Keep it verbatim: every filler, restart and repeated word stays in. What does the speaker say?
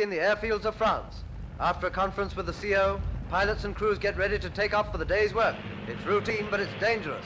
in the airfields of France. After a conference with the C O, pilots and crews get ready to take off for the day's work. It's routine, but it's dangerous.